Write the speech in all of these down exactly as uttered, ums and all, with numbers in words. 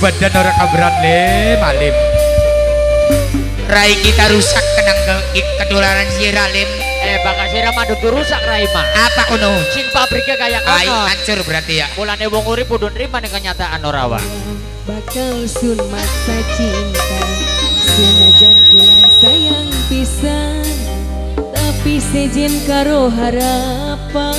badan orang kabran lim alim rai kita rusak kenang ke kedularan sirah lim eh bakal sirah madu rusak rai mah apa kuno sing pabriknya kayak kono hancur berarti ya mulane wong urip kudu nrima ning kenyataan ora wae bakal sun masa cinta senajan kula sayang pisan tapi sejen karo harapan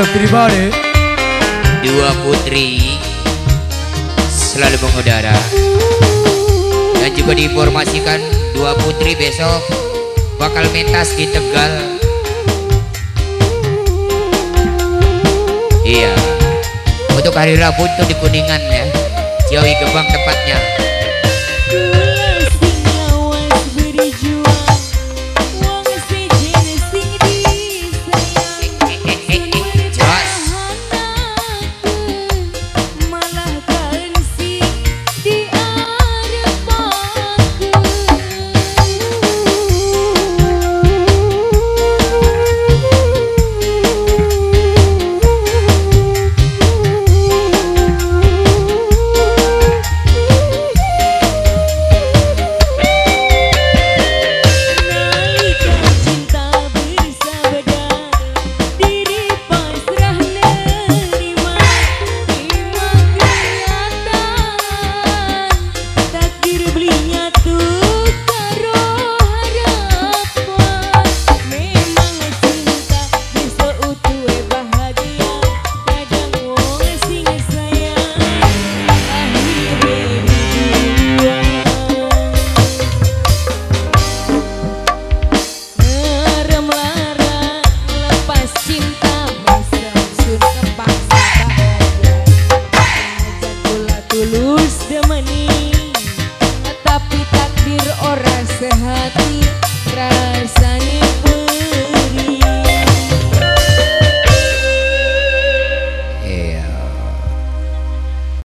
everybody. Dua putri selalu mengudara dan juga diinformasikan Dua Putri besok bakal mentas di Tegal. Iya, untuk hari Rabu itu di Kuningan ya, Ciawi Gebang tepatnya.